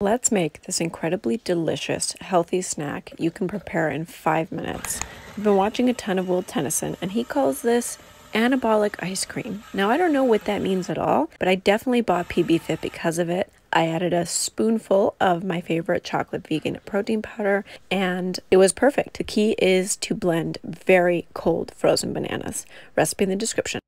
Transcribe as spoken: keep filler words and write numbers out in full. Let's make this incredibly delicious, healthy snack you can prepare in five minutes. I've been watching a ton of Will Tennyson, and he calls this anabolic ice cream. Now, I don't know what that means at all, but I definitely bought P B Fit because of it. I added a spoonful of my favorite chocolate vegan protein powder, and it was perfect. The key is to blend very cold frozen bananas. Recipe in the description.